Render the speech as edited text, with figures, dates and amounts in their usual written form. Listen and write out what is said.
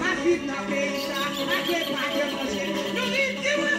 I did not pay attention. I did not pay attention.